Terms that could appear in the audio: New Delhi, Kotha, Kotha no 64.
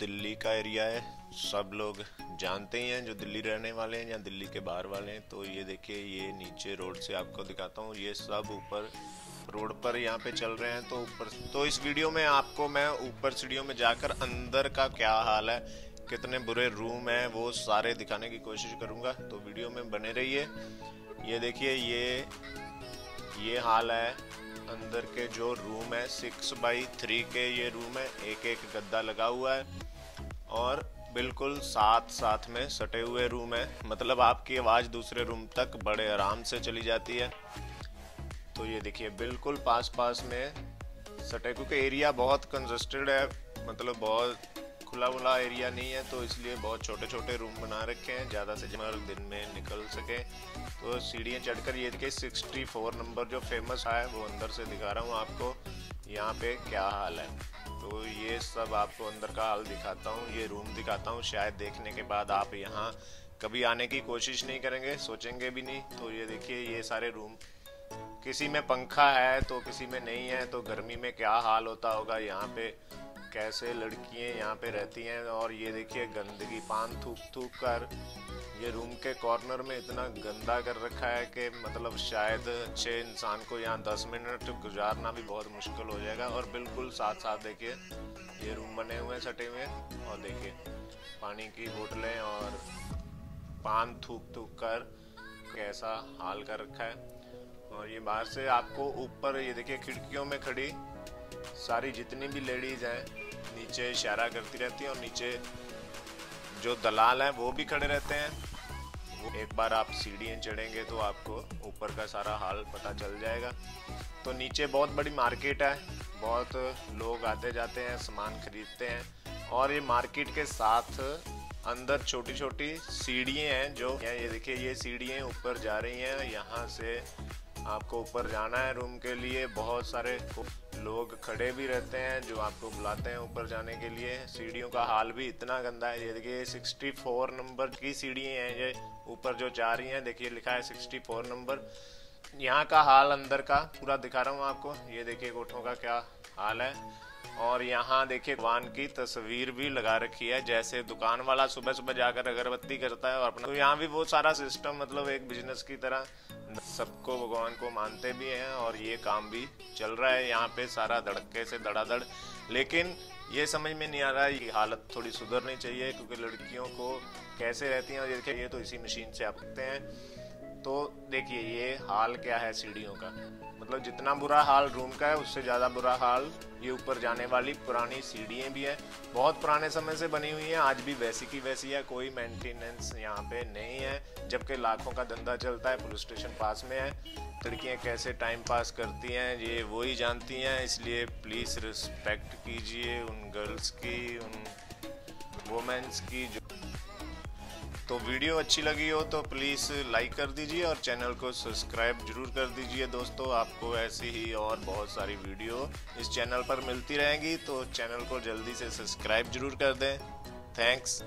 दिल्ली का एरिया है, सब लोग जानते ही हैं जो दिल्ली रहने वाले हैं या दिल्ली के बाहर वाले हैं। तो ये देखिए, ये नीचे रोड से आपको दिखाता हूँ, ये सब ऊपर रोड पर यहाँ पे चल रहे हैं। तो ऊपर, तो इस वीडियो में आपको मैं ऊपर सीढ़ियों में जाकर अंदर का क्या हाल है, कितने बुरे रूम हैं, वो सारे दिखाने की कोशिश करूँगा। तो वीडियो में बने रहिए। ये देखिए, ये हाल है अंदर के जो रूम है। 6x3 के ये रूम है, एक एक गद्दा लगा हुआ है और बिल्कुल साथ साथ में सटे हुए रूम है, मतलब आपकी आवाज़ दूसरे रूम तक बड़े आराम से चली जाती है। तो ये देखिए, बिल्कुल पास पास में सटे, क्योंकि एरिया बहुत कंजस्टेड है, मतलब बहुत खुला खुला एरिया नहीं है, तो इसलिए बहुत छोटे छोटे रूम बना रखे हैं, ज़्यादा से ज़्यादा दिन में निकल सके। तो सीढ़ियाँ चढ़कर ये देखिए 64 नंबर जो फेमस है वो अंदर से दिखा रहा हूँ आपको, यहाँ पे क्या हाल है। तो ये सब आपको अंदर का हाल दिखाता हूँ, ये रूम दिखाता हूँ, शायद देखने के बाद आप यहाँ कभी आने की कोशिश नहीं करेंगे, सोचेंगे भी नहीं। तो ये देखिए, ये सारे रूम, किसी में पंखा है तो किसी में नहीं है, तो गर्मी में क्या हाल होता होगा, यहाँ पे कैसे लड़कियाँ यहाँ पे रहती हैं। और ये देखिए गंदगी, पान थूक थूक कर ये रूम के कॉर्नर में इतना गंदा कर रखा है कि मतलब शायद अच्छे इंसान को यहाँ 10 मिनट गुजारना भी बहुत मुश्किल हो जाएगा। और बिल्कुल साथ साथ देखिए ये रूम बने हुए हैं सटे हुए, और देखिए पानी की बोतलें और पान थूक थूक कर कैसा हाल कर रखा है। और ये बाहर से आपको ऊपर, ये देखिए खिड़कियों में खड़ी सारी जितनी भी लेडीज़ हैं नीचे इशारा करती रहती हैं, और नीचे जो दलाल हैं वो भी खड़े रहते हैं। वो एक बार आप सीढ़ियाँ चढ़ेंगे तो आपको ऊपर का सारा हाल पता चल जाएगा। तो नीचे बहुत बड़ी मार्केट है, बहुत लोग आते जाते हैं, सामान खरीदते हैं। और ये मार्केट के साथ अंदर छोटी छोटी सीढ़ियाँ हैं जो, ये देखिए ये सीढ़ियाँ ऊपर जा रही हैं, यहाँ से आपको ऊपर जाना है रूम के लिए। बहुत सारे लोग खड़े भी रहते हैं जो आपको बुलाते हैं ऊपर जाने के लिए। सीढ़ियों का हाल भी इतना गंदा है, ये देखिए 64 नंबर की सीढ़ियाँ हैं ये ऊपर जो जा रही हैं, देखिए लिखा है 64 नंबर। यहाँ का हाल अंदर का पूरा दिखा रहा हूँ आपको, ये देखिए कोठों का क्या हाल है। और यहाँ देखिए भगवान की तस्वीर भी लगा रखी है, जैसे दुकान वाला सुबह सुबह जाकर अगरबत्ती करता है और अपना, तो यहाँ भी वो सारा सिस्टम, मतलब एक बिजनेस की तरह सबको भगवान को मानते भी हैं और ये काम भी चल रहा है यहाँ पे सारा धड़के से धड़ाधड़। लेकिन ये समझ में नहीं आ रहा है, ये हालत थोड़ी सुधरनी चाहिए, क्योंकि लड़कियों को कैसे रहती हैं। और देखिए ये तो इसी मशीन से आप रखते हैं, तो देखिए ये हाल क्या है सीढ़ियों का, मतलब जितना बुरा हाल रूम का है उससे ज़्यादा बुरा हाल ये ऊपर जाने वाली पुरानी सीढ़ियाँ भी हैं, बहुत पुराने समय से बनी हुई हैं, आज भी वैसी की वैसी है, कोई मेंटेनेंस यहाँ पे नहीं है, जबकि लाखों का धंधा चलता है। पुलिस स्टेशन पास में है, लड़कियाँ कैसे टाइम पास करती हैं ये वो ही जानती हैं, इसलिए प्लीज़ रिस्पेक्ट कीजिए उन गर्ल्स की, उन वुमेंस की। तो वीडियो अच्छी लगी हो तो प्लीज़ लाइक कर दीजिए और चैनल को सब्सक्राइब जरूर कर दीजिए दोस्तों। आपको ऐसी ही और बहुत सारी वीडियो इस चैनल पर मिलती रहेंगी, तो चैनल को जल्दी से सब्सक्राइब जरूर कर दें। थैंक्स।